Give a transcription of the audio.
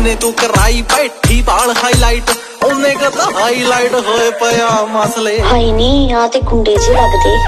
मैंने तो कराई बैठी बाल हाईलाइट उन्हें कदा हाईलाइट होए पया मसले हाई नहीं यहाँ ते कुंडे से लगते।